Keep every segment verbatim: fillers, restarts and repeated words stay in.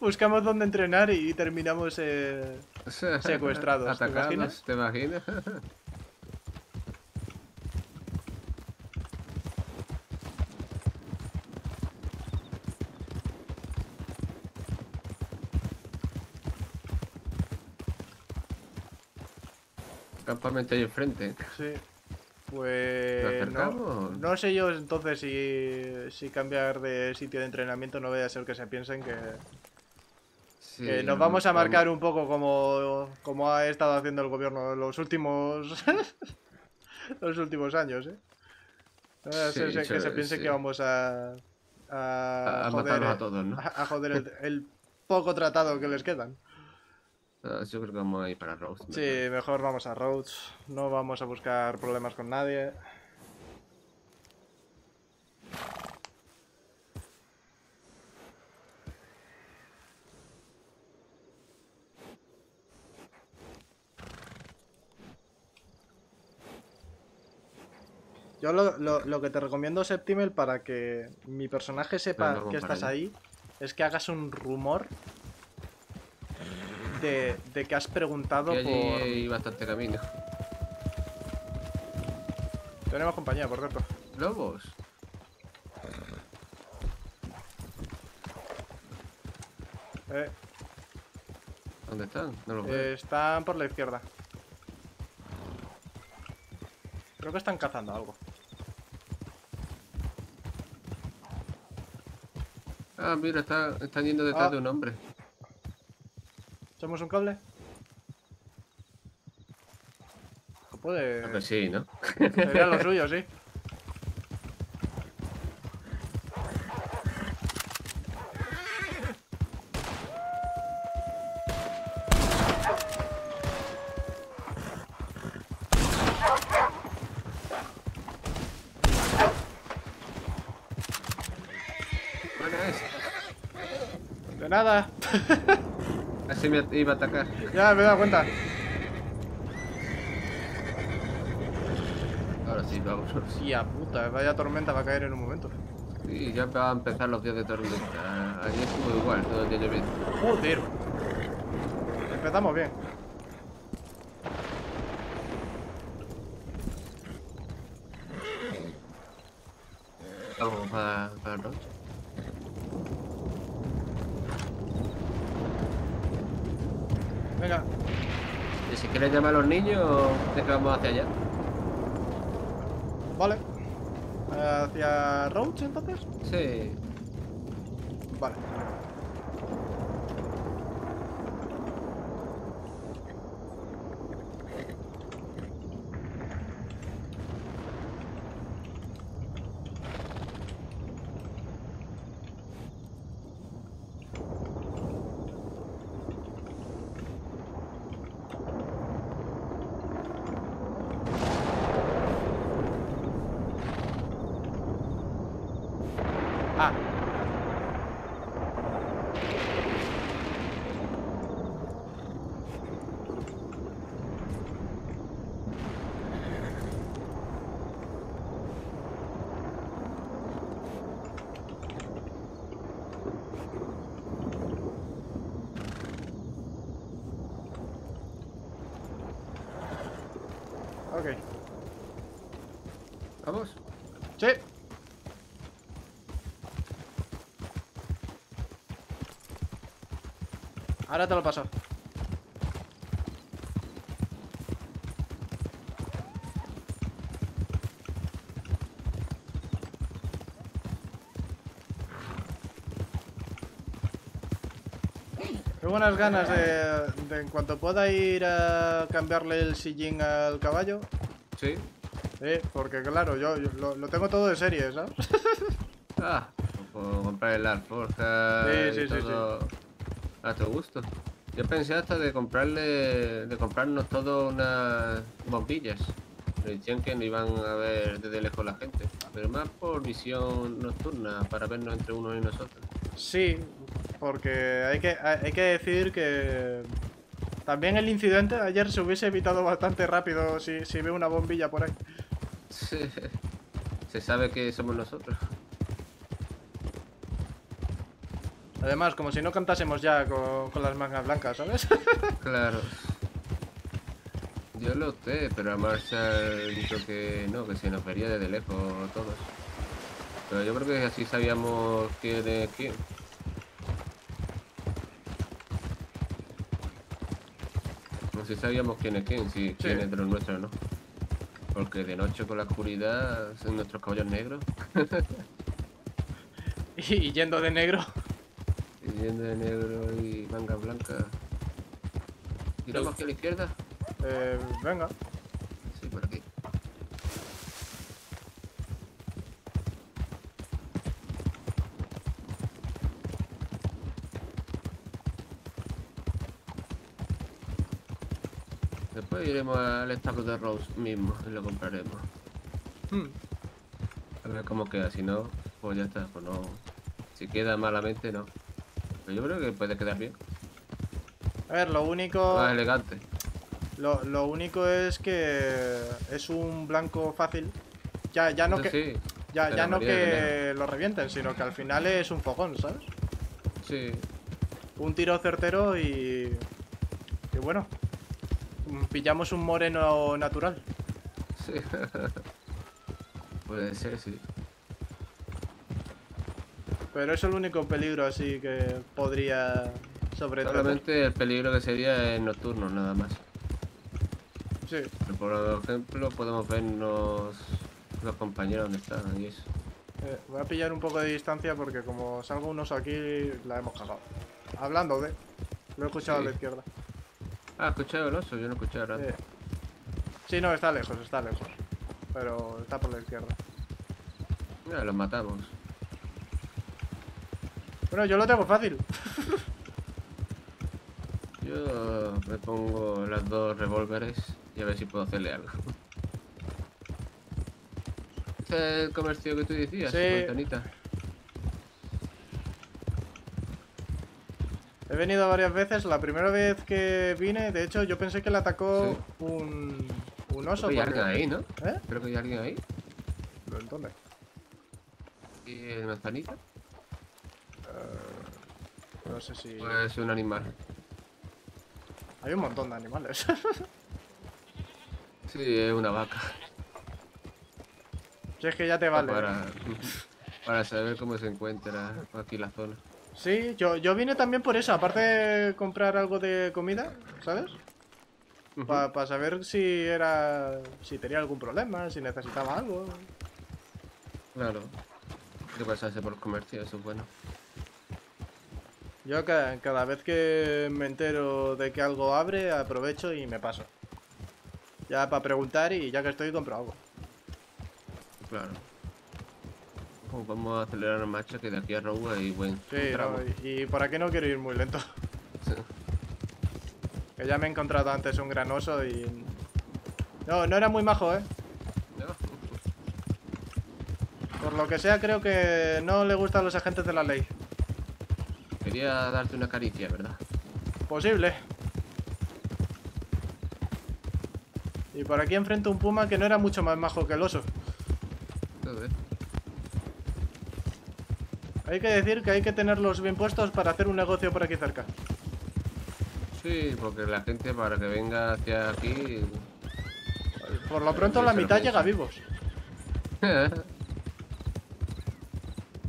Buscamos dónde entrenar y terminamos eh, secuestrados. Atacados, ¿te imaginas? ¿Te imaginas? Campamento ahí enfrente. Sí. Pues no, no sé yo entonces si, si cambiar de sitio de entrenamiento, no vaya a ser que se piensen que, sí, que nos vamos a marcar un poco como, como ha estado haciendo el gobierno los últimos los últimos años, ¿eh? No vaya a ser sí, que chévere, se piense sí. que vamos a a, a joder, matarlos a todos, ¿no? A, a joder el, el poco tratado que les quedan. Uh, yo creo que vamos a ir para Rhodes. Sí, ¿verdad? Mejor vamos a Rhodes. No vamos a buscar problemas con nadie. Yo lo, lo, lo que te recomiendo, Septimal, para que mi personaje sepa no, no, que estás ahí, es que hagas un rumor. De, de que has preguntado allí por... Hay bastante camino. Tenemos compañía, por cierto. ¿Lobos? Eh. ¿Dónde están? No los veo. Eh, están por la izquierda. Creo que están cazando algo. Ah, mira, está, están yendo detrás ah. de un hombre. ¿Echamos un cable? No puede... Creo que sí, ¿no? Sería lo suyo, sí. Buena es. De nada. Así me iba a atacar. Ya, me he dado cuenta. Ahora sí, vamos. Hostia puta, vaya tormenta va a caer en un momento. Sí, ya va a empezar los días de tormenta. Allí estuvo igual, todo el día lloviendo. Joder. Empezamos bien. Vamos para, para el roche. Venga. ¿Y si quieres llamar a los niños te vamos hacia allá? Vale. ¿Hacia Roach entonces? Sí. Vale. Okay. ¿Vamos? Sí. Ahora te lo paso. Tengo unas ganas de... En cuanto pueda ir a cambiarle el sillín al caballo. Sí. Sí, porque claro, yo, yo lo, lo tengo todo de serie, ¿sabes? Ah, puedo comprar el alforja. Sí, sí, sí, sí. A tu gusto. Yo pensé hasta de comprarle. de comprarnos todas unas bombillas. Pero decían que no iban a ver desde lejos la gente. Pero más por visión nocturna, para vernos entre uno y nosotros. Sí, porque hay que, hay que decir que. También el incidente ayer se hubiese evitado bastante rápido si, si veo una bombilla por ahí. Sí. Se sabe que somos nosotros. Además, como si no cantásemos ya con, con las mangas blancas, ¿sabes? Claro. Yo lo sé, pero a Marshall dijo que no, que se nos vería desde lejos todos. Pero yo creo que así sabíamos quién es quién. Así sabíamos quién es quién, si sí, quién es de los nuestros, ¿no? Porque de noche con la oscuridad son nuestros caballos negros. Y yendo de negro. Y yendo de negro y manga blanca. ¿Tiramos hacia la izquierda? Eh, venga. Sí, por aquí. Después iremos al establo de Rose mismo y lo compraremos. Hmm. A ver cómo queda, si no, pues ya está, pues no. Si queda malamente, no. Pero yo creo que puede quedar bien. A ver, lo único... Más elegante. Lo, lo único es que es un blanco fácil. Ya, ya no, no que, sí, ya, ya no que lo revienten, sino que al final es un fogón, ¿sabes? Sí. Un tiro certero y... Y bueno, pillamos un moreno natural. Sí. Puede ser, sí. Pero eso es el único peligro así que podría sobretratar. Solamente el peligro que sería en nocturno, nada más. Sí. Pero por ejemplo, podemos vernos los compañeros donde están y eso. Eh, voy a pillar un poco de distancia porque como salgo unos aquí, la hemos cagado. Hablando de... Lo he escuchado sí. A la izquierda. Ah, ¿he escuchado el oso? Yo no he escuchado nada. Eh. Sí, no, está lejos, está lejos. Pero está por la izquierda. Mira, los matamos. Bueno, yo lo tengo fácil. Yo me pongo las dos revólveres y a ver si puedo hacerle algo. ¿Este es el comercio que tú decías? Sí. Montanita. He venido varias veces. La primera vez que vine, de hecho, yo pensé que le atacó sí. un, un oso. Creo que hay porque... alguien ahí, ¿no? ¿Eh? Creo que hay alguien ahí. ¿Dónde? ¿Y el Manzanita? Uh, no sé si... Pues un animal. Hay un montón de animales. Sí, es una vaca. Si es que ya te vale. Para, para saber cómo se encuentra aquí la zona. Sí, yo, yo vine también por eso. Aparte de comprar algo de comida, ¿sabes? Uh-huh. Pa, pa saber si era... Si tenía algún problema, si necesitaba algo. Claro. Que pasase por el comercio, eso es bueno. Yo cada, cada vez que me entero de que algo abre, aprovecho y me paso. Ya para preguntar y ya que estoy, compro algo. Claro. Pues vamos a acelerar la marcha que de aquí a Rogue hay buen sí, no, y, y por aquí no quiero ir muy lento. Sí. Que ya me he encontrado antes un gran oso y... No, no era muy majo, ¿eh? No. Por lo que sea, creo que no le gustan los agentes de la ley. Quería darte una caricia, ¿verdad? Posible. Y por aquí enfrente un puma que no era mucho más majo que el oso. Joder. Hay que decir que hay que tenerlos bien puestos para hacer un negocio por aquí cerca. Sí, porque la gente para que venga hacia aquí... Por lo pronto la mitad llega vivos.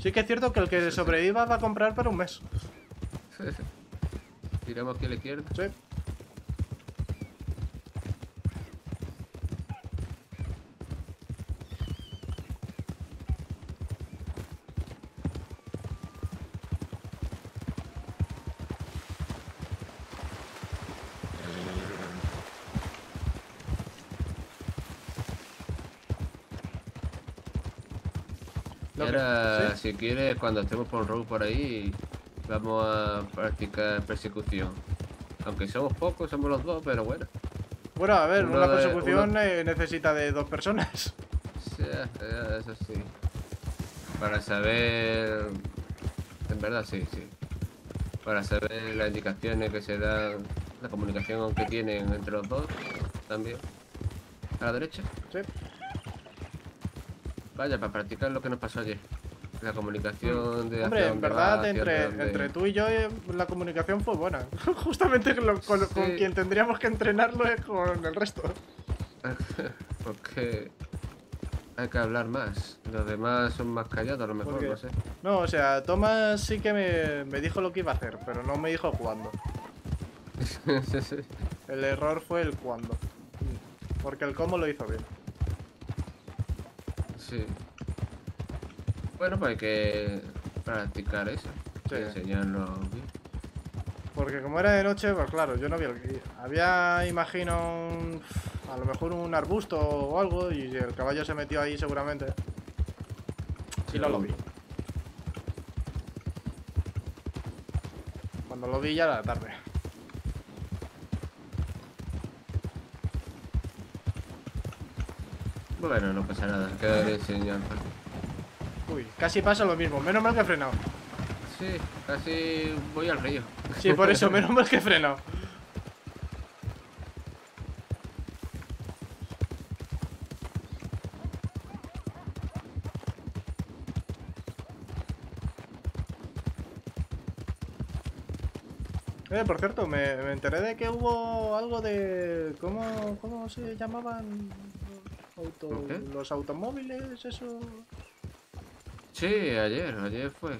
Sí que es cierto que el que sobreviva va a comprar para un mes. Tiramos aquí a la izquierda. Sí. Y ahora, ¿sí? Si quieres, cuando estemos por un road por ahí, vamos a practicar persecución. Aunque somos pocos, somos los dos, pero bueno. Bueno, a ver, uno una persecución uno... eh, necesita de dos personas. Sí, eso sí. Para saber... En verdad, sí, sí. Para saber las indicaciones que se dan, la comunicación que tienen entre los dos, también. A la derecha. Sí. Vaya, para practicar lo que nos pasó ayer. La comunicación de... Hombre, en verdad, va, entre, entre tú y yo la comunicación fue buena. Justamente lo, con, sí. con quien tendríamos que entrenarlo es con el resto. Porque hay que hablar más. Los demás son más callados a lo mejor, Porque... no sé. No, o sea, Tomás sí que me, me dijo lo que iba a hacer, pero no me dijo cuándo. sí, sí. El error fue el cuándo. Porque el cómo lo hizo bien. Sí. Bueno, pues hay que practicar eso. Sí. Enseñarlo bien. Porque como era de noche, pues claro, yo no vi el guía. Había, imagino, un, a lo mejor un arbusto o algo y el caballo se metió ahí seguramente. Sí, y no lo vi. Cuando lo vi ya era tarde. Bueno, no pasa nada, queda de enseñanza. Uy, casi pasa lo mismo, menos mal que he frenado. Sí, casi voy al río. Sí, por eso, menos mal que he frenado. Eh, por cierto, me, me enteré de que hubo algo de... ¿Cómo, cómo se llamaban? Auto, ¿Qué? Los automóviles, eso... Sí, ayer, ayer fue.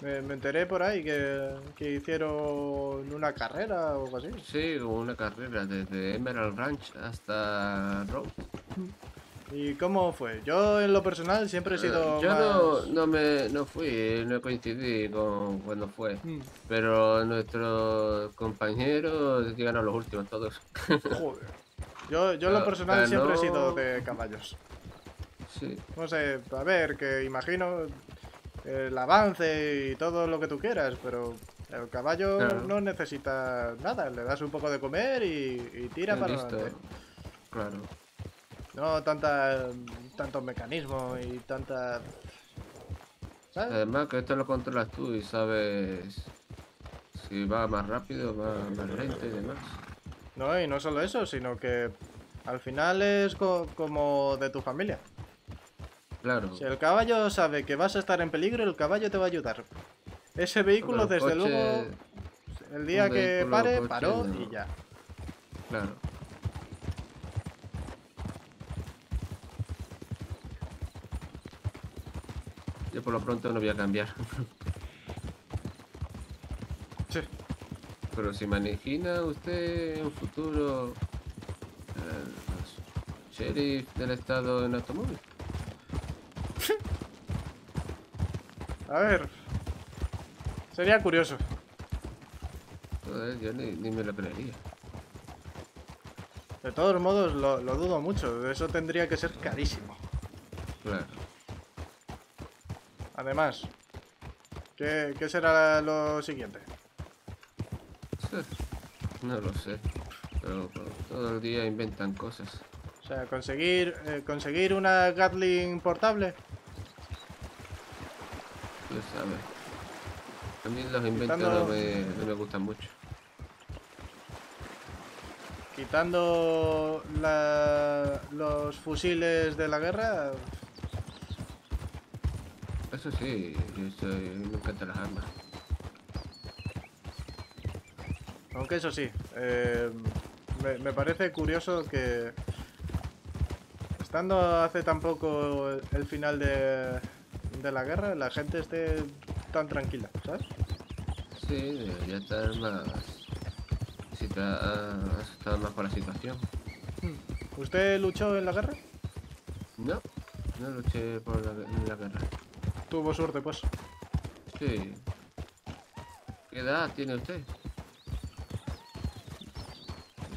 Me, me enteré por ahí que, que hicieron una carrera o algo así. Sí, una carrera desde Emerald Ranch hasta Road. ¿Y cómo fue? Yo en lo personal siempre he sido... Yo más... no, no, me, no fui, no coincidí con cuando fue. Mm. Pero nuestros compañeros llegaron los últimos todos. Joder. Yo, yo en lo personal siempre he sido de caballos. Sí. No sé, a ver, que imagino el avance y todo lo que tú quieras, pero el caballo claro. no necesita nada. Le das un poco de comer y, y tira para adelante. Claro. No tanta, tantos mecanismos y tanta... ¿sabes? Además que esto lo controlas tú y sabes si va más rápido, va más lento y demás. No, y no solo eso, sino que al final es co como de tu familia. Claro. Si el caballo sabe que vas a estar en peligro, el caballo te va a ayudar. Ese vehículo, bueno, desde coche, luego, el día que pare, coche, paró no. y ya. Claro. Yo por lo pronto no voy a cambiar. Sí. Pero si me imagina usted en un futuro eh, sheriff del estado en automóvil. A ver, sería curioso. Joder, yo ni, ni me lo creería. De todos modos lo, lo dudo mucho, eso tendría que ser carísimo. Claro. Además, ¿qué, qué será lo siguiente? No lo sé, pero todo el día inventan cosas. O sea, conseguir eh, conseguir una Gatling portable. Pues a ver. A mí los inventos no me, no me gustan mucho. Quitando la, los fusiles de la guerra. Eso sí, yo soy, me encantan las armas. Aunque eso sí, eh, me, me parece curioso que estando hace tan poco el final de, de la guerra, la gente esté tan tranquila, ¿sabes? Sí, ya está más... Si está, está más con la situación. ¿Usted luchó en la guerra? No, no luché por la, en la guerra. ¿Tuvo suerte, pues? Sí. ¿Qué edad tiene usted?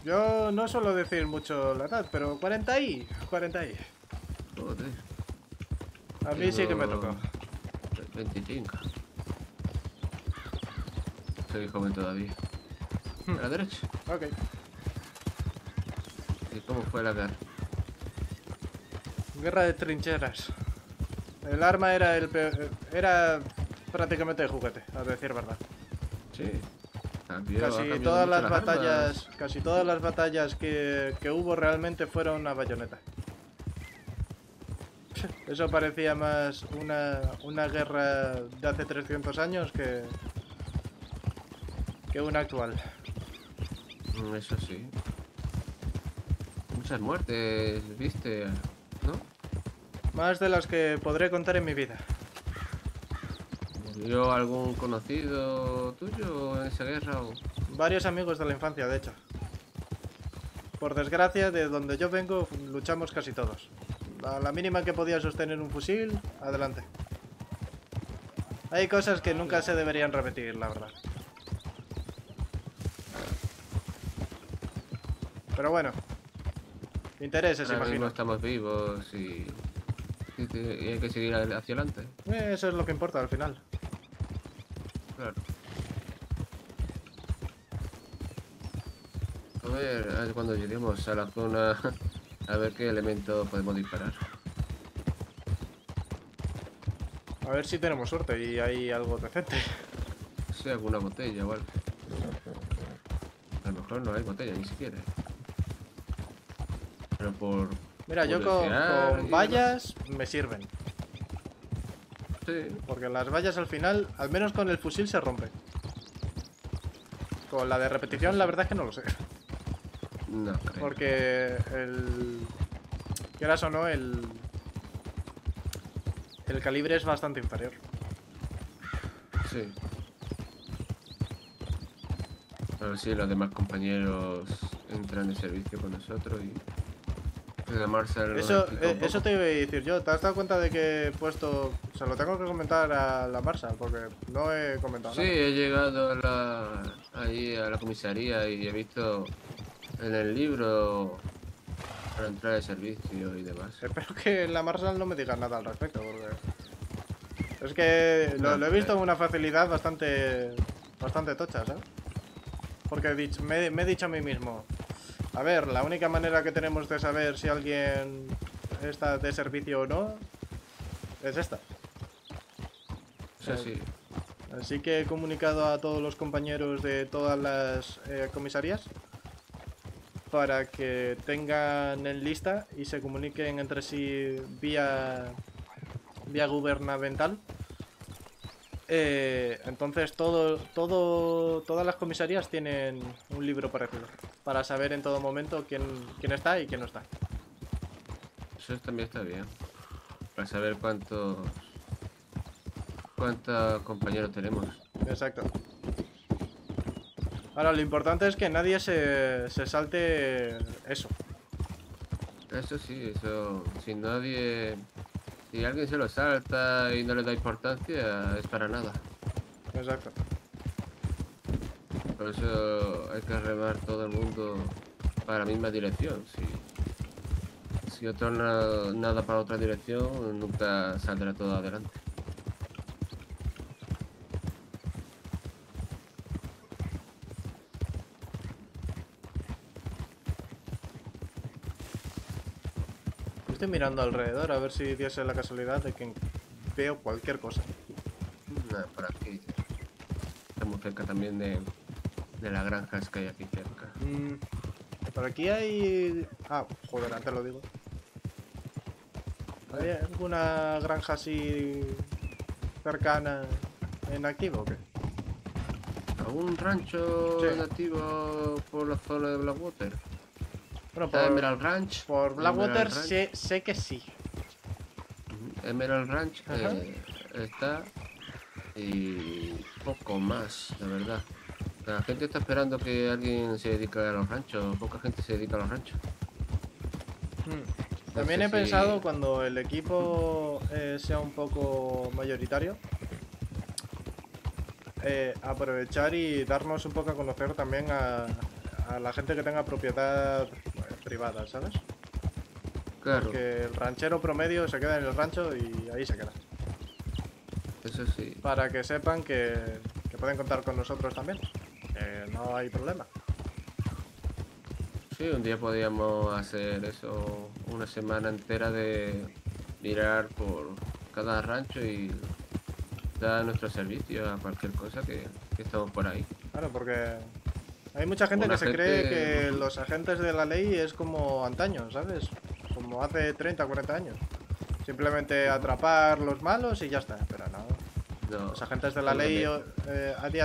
Yo no suelo decir mucho la edad, pero cuarenta y... cuarenta y... Joder. A mí Tengo... sí que me tocó. veinticinco. Soy joven todavía. ¿A la derecha? Ok. ¿Y cómo fue la guerra? Guerra de trincheras. El arma era el peor... Era prácticamente el juguete, a decir verdad. Sí. Cambió, casi, todas las batallas, casi todas las batallas que, que hubo realmente fueron a bayoneta. Eso parecía más una, una guerra de hace trescientos años que, que una actual. Eso sí. Muchas muertes, viste, ¿no? Más de las que podré contar en mi vida. ¿Murió algún conocido tuyo en esa guerra? O... varios amigos de la infancia, de hecho. Por desgracia, de donde yo vengo, luchamos casi todos. A la mínima que podía sostener un fusil, adelante. Hay cosas que nunca se deberían repetir, la verdad. Pero bueno, intereses, ahora imagino. Mismo estamos vivos y... y hay que seguir hacia adelante. Eso es lo que importa al final. Claro. A ver, a ver cuando lleguemos a la zona, a ver qué elemento podemos disparar. A ver si tenemos suerte y hay algo decente. Sí, alguna botella o algo. A lo mejor no hay botella ni siquiera. Pero por... mira, yo con, con vallas me sirven. Sí. Porque las vallas al final, al menos con el fusil, se rompen. Con la de repetición la verdad es que no lo sé. No, creo. Porque el... quieras o no, el... el calibre es bastante inferior. Sí. A ver si los demás compañeros entran en servicio con nosotros y... Eso, eh, eso te iba a decir yo. ¿Te has dado cuenta de que he puesto...? Se lo tengo que comentar a la Marsa, porque no he comentado. Sí, nada. He llegado a la, ahí a la comisaría y he visto en el libro para entrar al servicio y demás. Espero que en la Marsa no me digas nada al respecto, porque... es que lo, lo he visto con una facilidad bastante bastante tocha, ¿sabes? Porque he dicho, me, me he dicho a mí mismo... a ver, la única manera que tenemos de saber si alguien está de servicio o no es esta. Sí, eh, sí. Así que he comunicado a todos los compañeros de todas las eh, comisarías para que tengan en lista y se comuniquen entre sí vía, vía gubernamental. Eh, entonces todo, todo, todas las comisarías tienen un libro parecido para saber en todo momento quién, quién está y quién no está. Eso también está bien, para saber cuántos cuántos compañeros tenemos. Exacto. Ahora lo importante es que nadie se, se salte eso. Eso sí, eso. Si nadie... si alguien se lo salta y no le da importancia, es para nada. Exacto. Por eso hay que remar todo el mundo para la misma dirección. Si, si otro no, nada para otra dirección, nunca saldrá todo adelante. Estoy mirando alrededor a ver si diese la casualidad de que veo cualquier cosa. Nada, por aquí. Estamos cerca también de, de las granjas que hay aquí cerca. Mm, por aquí hay... ah, joder, antes lo digo. ¿Hay alguna granja así cercana en activo o qué? ¿Algún rancho sí. en activo por la zona de Blackwater? Bueno, por Emerald Ranch. Por Blackwater sé, sé que sí. Emerald Ranch eh, está y poco más, la verdad. La gente está esperando que alguien se dedique a los ranchos. Poca gente se dedica a los ranchos. Hmm. También no sé he si... pensado cuando el equipo eh, sea un poco mayoritario, eh, aprovechar y darnos un poco a conocer también a, a la gente que tenga propiedad privada, ¿sabes? Claro. Porque el ranchero promedio se queda en el rancho y ahí se queda. Eso sí. Para que sepan que, que pueden contar con nosotros también. Eh, no hay problema. Sí, un día podíamos hacer eso, una semana entera de mirar por cada rancho y dar nuestro servicio a cualquier cosa que, que estamos por ahí. Claro, porque... hay mucha gente que se cree que los agentes de la ley es como antaño, ¿sabes? Como hace treinta, cuarenta años. Simplemente atrapar los malos y ya está, pero no. Los agentes de la ley eh, a día